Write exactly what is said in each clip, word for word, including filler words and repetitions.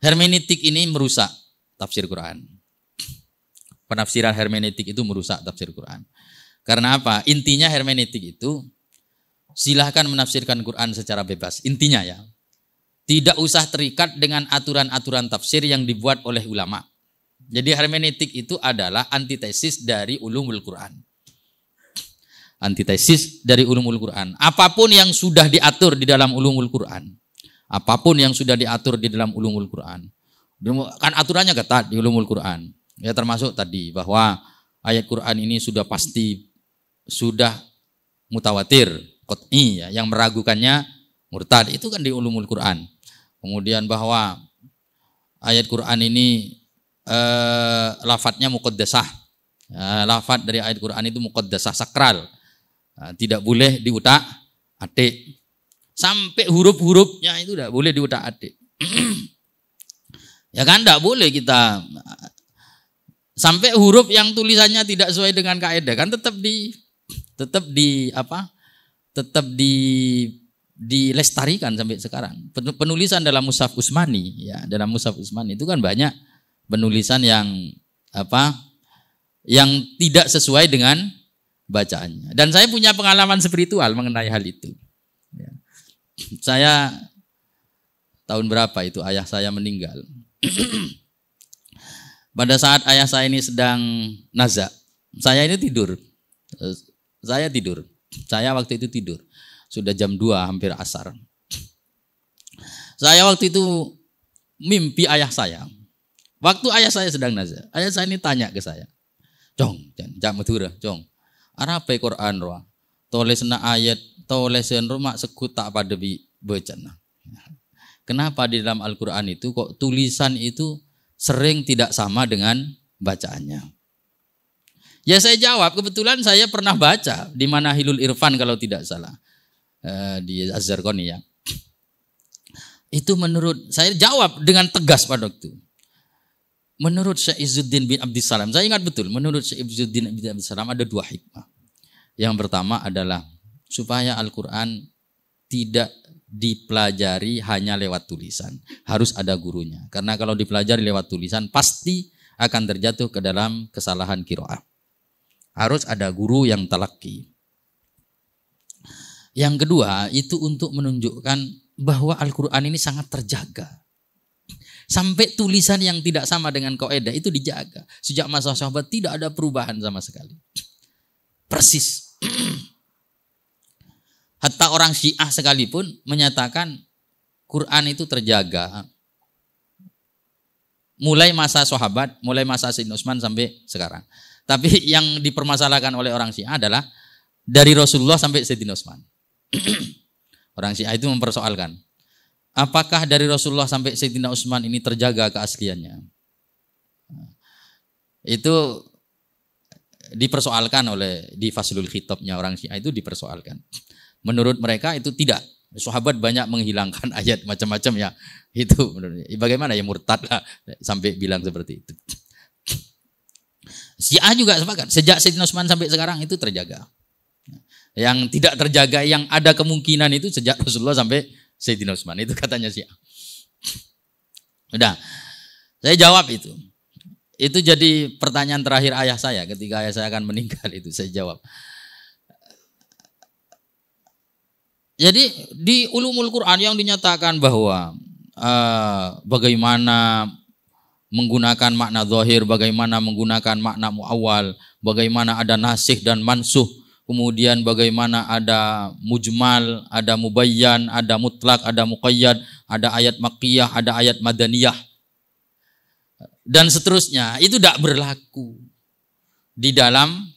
Hermeneutik ini merusak tafsir Quran. Penafsiran hermeneutik itu merusak tafsir Quran. Karena apa? Intinya hermeneutik itu silahkan menafsirkan Quran secara bebas. Intinya ya, tidak usah terikat dengan aturan-aturan tafsir yang dibuat oleh ulama. Jadi hermeneutik itu adalah antitesis dari ulumul Quran. Antitesis dari ulumul Quran. Apapun yang sudah diatur di dalam ulumul Quran. Apapun yang sudah diatur di dalam ulumul Quran, kan aturannya ketat di ulumul Quran. Ya termasuk tadi bahwa ayat Quran ini sudah pasti, sudah mutawatir, qat'i ya, yang meragukannya murtad, itu kan di ulumul Quran. Kemudian bahwa ayat Quran ini eh, lafadznya muqaddasah, ya, lafadz dari ayat Quran itu muqaddasah, sakral, nah, tidak boleh diutak-atik. Sampai huruf-hurufnya itu tidak boleh diutak-atik. Ya kan, tidak boleh kita. Sampai huruf yang tulisannya tidak sesuai dengan kaidah kan tetap di tetap di apa? Tetap di dilestarikan sampai sekarang. Penulisan dalam Mushaf Utsmani, ya, dalam Mushaf Utsmani itu kan banyak penulisan yang apa? Yang tidak sesuai dengan bacaannya. Dan saya punya pengalaman spiritual mengenai hal itu. Ya. Saya tahun berapa itu ayah saya meninggal. Pada saat ayah saya ini sedang nazak, saya ini tidur. Saya tidur. Saya waktu itu tidur. Sudah jam dua hampir asar. Saya waktu itu mimpi ayah saya. Waktu ayah saya sedang nazak, ayah saya ini tanya ke saya. "Jong, jak Madura, Jong. Arape Quran roa. Tolesna ayat Tolesen rumah sekut tak pada becana. Kenapa di dalam Al-Quran itu kok tulisan itu sering tidak sama dengan bacaannya?" Ya saya jawab, kebetulan saya pernah baca di mana Hilul Irfan kalau tidak salah, eh, di Az-Zarqani ya. Itu menurut saya jawab dengan tegas pada waktu. Menurut Syeikh Izzuddin bin Abdussalam, saya ingat betul. Menurut Syeikh Izzuddin bin Abdussalam ada dua hikmah. Yang pertama adalah supaya Al-Quran tidak dipelajari hanya lewat tulisan, harus ada gurunya. Karena kalau dipelajari lewat tulisan pasti akan terjatuh ke dalam kesalahan qiraah. Harus ada guru yang talaki. Yang kedua itu untuk menunjukkan bahwa Al-Quran ini sangat terjaga. Sampai tulisan yang tidak sama dengan kaidah itu dijaga. Sejak masa sahabat tidak ada perubahan sama sekali. Persis. Hatta orang Syiah sekalipun menyatakan Quran itu terjaga. Mulai masa sahabat, mulai masa Sayyidina Utsman sampai sekarang. Tapi yang dipermasalahkan oleh orang Syiah adalah dari Rasulullah sampai Sayyidina Utsman. Orang Syiah itu mempersoalkan, apakah dari Rasulullah sampai Sayyidina Utsman ini terjaga keasliannya? Itu dipersoalkan oleh di Faslul Khitabnya orang Syiah itu dipersoalkan. Menurut mereka itu tidak. Sahabat banyak menghilangkan ayat macam-macam ya. Itu menurutnya. Bagaimana ya murtad lah sampai bilang seperti itu. Syiah juga sepakat. Sejak Sayyidina Utsman sampai sekarang itu terjaga. Yang tidak terjaga, yang ada kemungkinan itu sejak Rasulullah sampai Sayyidina Utsman. Itu katanya Syiah. Udah. Saya jawab itu. Itu jadi pertanyaan terakhir ayah saya ketika ayah saya akan meninggal itu. Saya jawab. Jadi di ulumul Quran yang dinyatakan bahwa uh, bagaimana menggunakan makna zahir, bagaimana menggunakan makna muawal, bagaimana ada nasikh dan mansuh, kemudian bagaimana ada mujmal, ada mubayyan, ada mutlak, ada muqayyad, ada ayat makkiyah, ada ayat madaniyah dan seterusnya, itu tidak berlaku di dalam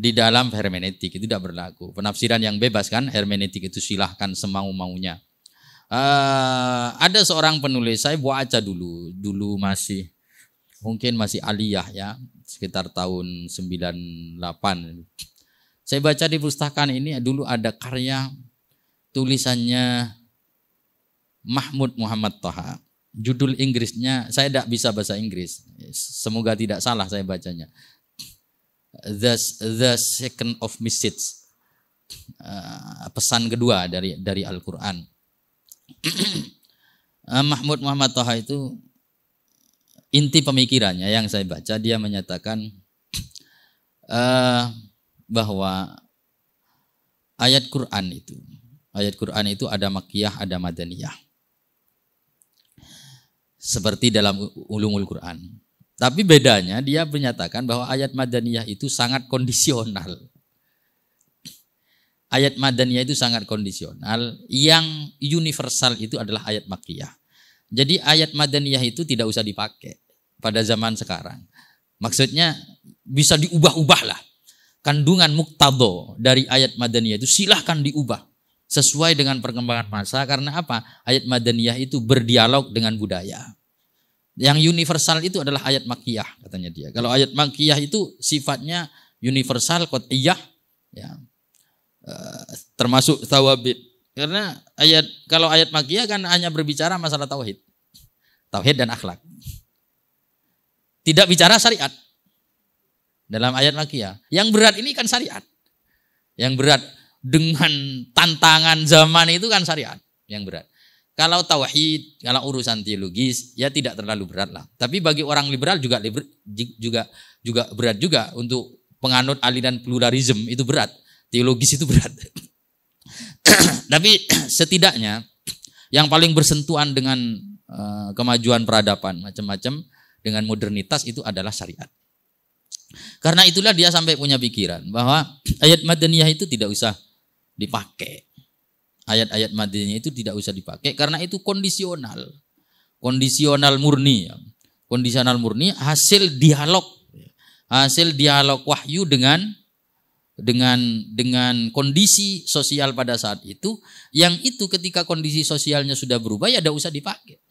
di dalam hermeneutik. Itu tidak berlaku. Penafsiran yang bebas kan, hermeneutik itu silahkan semau-maunya. Uh, ada seorang penulis, saya baca dulu, dulu masih, mungkin masih aliyah ya, sekitar tahun sembilan puluh delapan. Saya baca di perpustakaan ini, dulu ada karya tulisannya Mahmud Muhammad Toha. Judul Inggrisnya, saya tidak bisa bahasa Inggris, semoga tidak salah saya bacanya. That's the second of message, uh, pesan kedua dari dari Al-Qur'an. uh, Mahmud Muhammad Toha itu inti pemikirannya yang saya baca, dia menyatakan uh, bahwa ayat Qur'an itu ayat Qur'an itu ada makkiyah, ada madaniyah. Seperti dalam ulumul Qur'an. Tapi bedanya dia menyatakan bahwa ayat madaniyah itu sangat kondisional. Ayat madaniyah itu sangat kondisional. Yang universal itu adalah ayat makkiyah. Jadi ayat madaniyah itu tidak usah dipakai pada zaman sekarang. Maksudnya bisa diubah-ubah lah. Kandungan muktado dari ayat madaniyah itu silahkan diubah sesuai dengan perkembangan masa. Karena apa? Ayat madaniyah itu berdialog dengan budaya. Yang universal itu adalah ayat makkiyah, katanya dia. Kalau ayat makkiyah itu sifatnya universal, qat'iyah, ya, e, termasuk tawabit. Karena ayat kalau ayat makkiyah kan hanya berbicara masalah tauhid, tauhid dan akhlak. Tidak bicara syariat dalam ayat makkiyah. Yang berat ini kan syariat. Yang berat dengan tantangan zaman itu kan syariat yang berat. Kalau tauhid, kalau urusan teologis ya tidak terlalu berat lah. Tapi bagi orang liberal juga juga juga berat juga, untuk penganut aliran pluralisme itu berat, teologis itu berat. Tapi setidaknya yang paling bersentuhan dengan uh, kemajuan peradaban macam-macam dengan modernitas itu adalah syariat. Karena itulah dia sampai punya pikiran bahwa ayat madaniyah itu tidak usah dipakai. Ayat-ayat madaniyah itu tidak usah dipakai karena itu kondisional. Kondisional murni. Kondisional murni hasil dialog. Hasil dialog wahyu dengan dengan dengan kondisi sosial pada saat itu, yang itu ketika kondisi sosialnya sudah berubah ya tidak usah dipakai.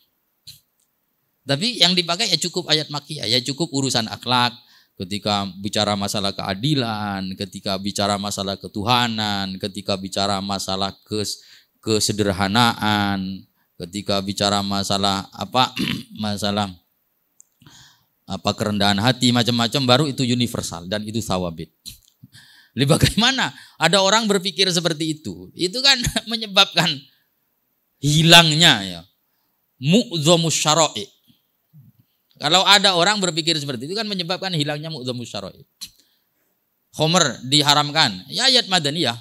Tapi yang dipakai ya cukup ayat makkiyah, ya cukup urusan akhlak. Ketika bicara masalah keadilan, ketika bicara masalah ketuhanan, ketika bicara masalah kes, kesederhanaan, ketika bicara masalah apa masalah apa kerendahan hati, macam-macam, baru itu universal dan itu sawabit. Bagaimana ada orang berpikir seperti itu? Itu kan menyebabkan hilangnya ya mu'dhamus syara'i. Kalau ada orang berpikir seperti itu kan menyebabkan hilangnya mu'dhamus syara'i. Khamr diharamkan. Ya ayat madaniyah.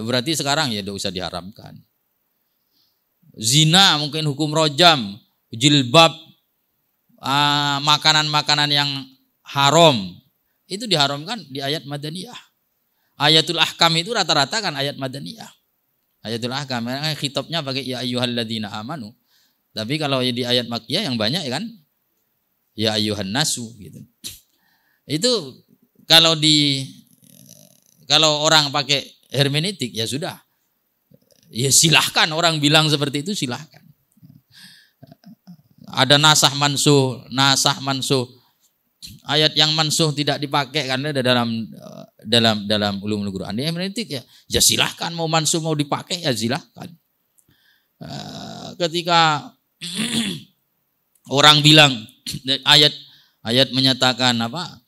Berarti sekarang ya tidak usah diharamkan. Zina mungkin hukum rojam, jilbab, makanan-makanan uh, yang haram. Itu diharamkan di ayat madaniyah. Ayatul ahkam itu rata-rata kan ayat madaniyah. Ayatul ahkam khitabnya pakai ya ayyuhalladzina amanu. Tapi kalau di ayat makkiyah yang banyak ya kan ya ayuhan nasu gitu. Itu kalau di kalau orang pakai hermeneutik ya sudah. Ya silahkan orang bilang seperti itu silahkan. Ada nasah mansuh, nasah mansuh. Ayat yang mansuh tidak dipakai karena ada dalam dalam dalam ulumul Qur'an. Di hermeneutik ya ya silahkan, mau mansuh mau dipakai ya silahkan. Ketika orang bilang ayat ayat menyatakan apa?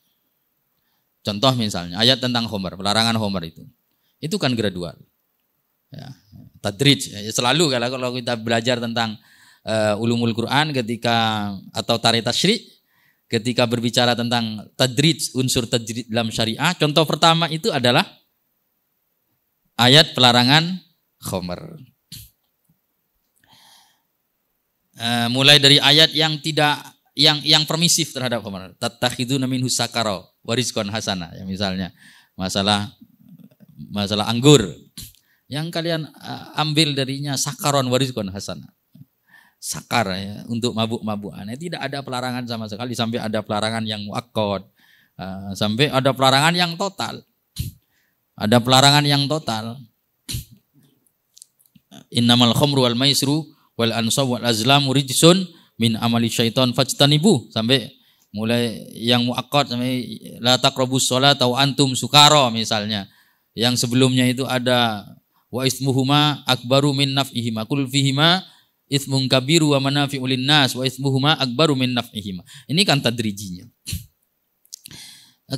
Contoh misalnya ayat tentang khamr, pelarangan khamr itu, itu kan gradual, ya, tadrij. Selalu kalau kalau kita belajar tentang uh, ulumul Qur'an ketika atau tarikh tasyri', ketika berbicara tentang tadrij, unsur tadrij dalam syariah, contoh pertama itu adalah ayat pelarangan khamr. Uh, mulai dari ayat yang tidak yang yang permisif terhadap khamr, tattakhiduna minhu sakara wa rizqan hasana, ya misalnya masalah masalah anggur yang kalian ambil darinya sakaron wa rizqan hasana, sakar ya, untuk mabuk-mabukan. Tidak ada pelarangan sama sekali, sampai ada pelarangan yang muakkad, sampai ada pelarangan yang total, ada pelarangan yang total. Innamal khamru wal maisru wal ansab wal azlamu rijsun min amali syaitan fajtanibu, sampai mulai yang muakkad sampai la taqrabus sholata wa antum sukara misalnya, yang sebelumnya itu ada wa ismuhuma akbaru min naf'ihima kul fihima ismun kabiru wa manafi'u linnas wa ismuhuma akbaru min naf'ihima. Ini kan tadrijinya.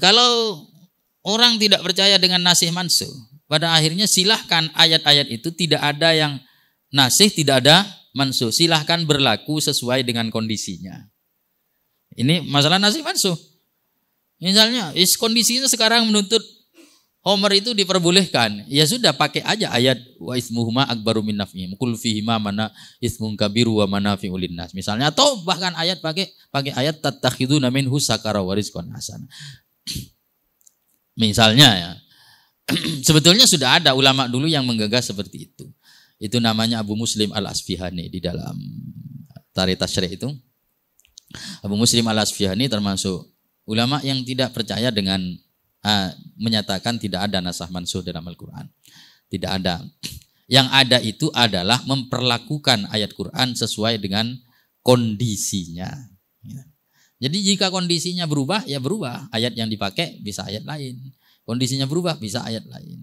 Kalau Orang tidak percaya dengan nasih mansuh. Pada akhirnya silahkan ayat-ayat itu tidak ada yang nasih, tidak ada mansuh. Silahkan berlaku sesuai dengan kondisinya. Ini masalah nasih mansuh. Misalnya kondisinya sekarang menuntut Homer itu diperbolehkan. Ya sudah, pakai aja ayat wa ismuhuma akbaru min nafihim. Qul fihima mana ismun kabiru wa manafi'u linnas. Misalnya, atau bahkan ayat pakai pakai ayat tattakhiduna minhu sakara wa rizqan hasan. Misalnya ya. Sebetulnya sudah ada ulama dulu yang menggagas seperti itu. Itu namanya Abu Muslim Al-Asfahani di dalam Tarikh Tasyri' itu. Abu Muslim Al-Asfahani termasuk ulama yang tidak percaya dengan uh, menyatakan tidak ada nasakh mansuh dalam Al-Qur'an. Tidak ada. Yang ada itu adalah memperlakukan ayat Qur'an sesuai dengan kondisinya. Jadi jika kondisinya berubah, ya berubah. Ayat yang dipakai bisa ayat lain. Kondisinya berubah, bisa ayat lain.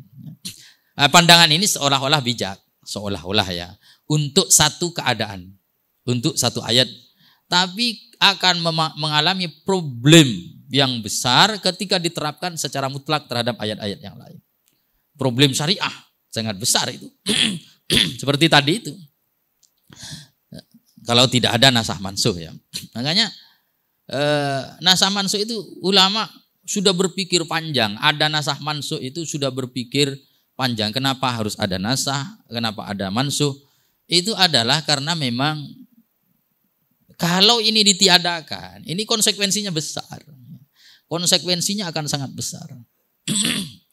Pandangan ini seolah-olah bijak. Seolah-olah ya. Untuk satu keadaan. Untuk satu ayat. Tapi akan mengalami problem yang besar ketika diterapkan secara mutlak terhadap ayat-ayat yang lain. Problem syariah. Sangat besar itu. Seperti tadi itu. Kalau tidak ada nasakh mansuh ya. Makanya Eh, nasakh mansuh itu ulama sudah berpikir panjang. Ada nasakh mansuh itu sudah berpikir panjang. Kenapa harus ada nasakh? Kenapa ada mansuh? Itu adalah karena memang kalau ini ditiadakan, ini konsekuensinya besar. Konsekuensinya akan sangat besar.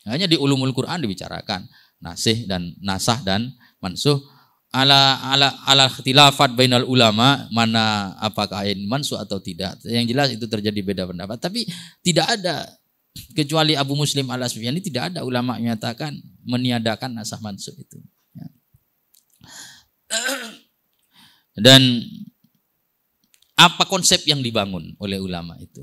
Hanya di ulumul Quran dibicarakan nasih dan nasakh dan mansuh. Ala ala ala ikhtilafat bainal ulama, mana apakah ini mansuh atau tidak, yang jelas itu terjadi beda pendapat, tapi tidak ada kecuali Abu Muslim Al-Asfahani, tidak ada ulama yang menyatakan meniadakan nasakh mansuh itu ya. Dan apa konsep yang dibangun oleh ulama itu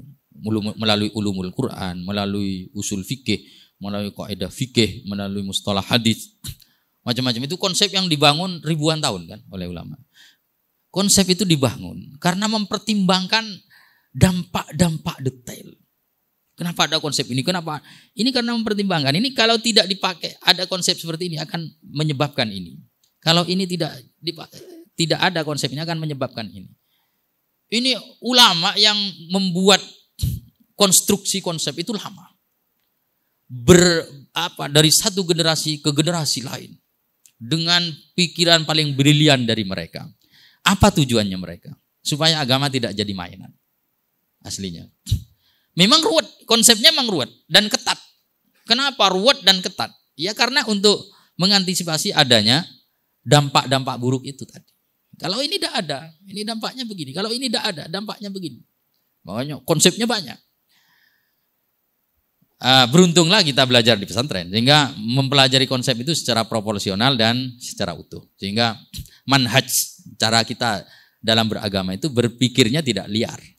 melalui ulumul Quran, melalui usul fikih, melalui kaidah fikih, melalui mustalah hadis, macam-macam itu konsep yang dibangun ribuan tahun kan oleh ulama. Konsep itu dibangun karena mempertimbangkan dampak-dampak detail. Kenapa ada konsep ini? Kenapa? Ini karena mempertimbangkan. Ini kalau tidak dipakai ada konsep seperti ini akan menyebabkan ini. Kalau ini tidak dipakai, tidak ada konsep ini akan menyebabkan ini. Ini ulama yang membuat konstruksi konsep itu lama. Ber apa dari satu generasi ke generasi lain. Dengan pikiran paling brilian dari mereka. Apa tujuannya mereka? Supaya agama tidak jadi mainan. Aslinya. Memang ruwet. Konsepnya memang ruwet dan ketat. Kenapa ruwet dan ketat? Ya karena untuk mengantisipasi adanya dampak-dampak buruk itu tadi. Kalau ini tidak ada, ini dampaknya begini. Kalau ini tidak ada, dampaknya begini. Makanya konsepnya banyak. Uh, beruntunglah kita belajar di pesantren sehingga mempelajari konsep itu secara proporsional dan secara utuh, sehingga manhaj cara kita dalam beragama itu berpikirnya tidak liar,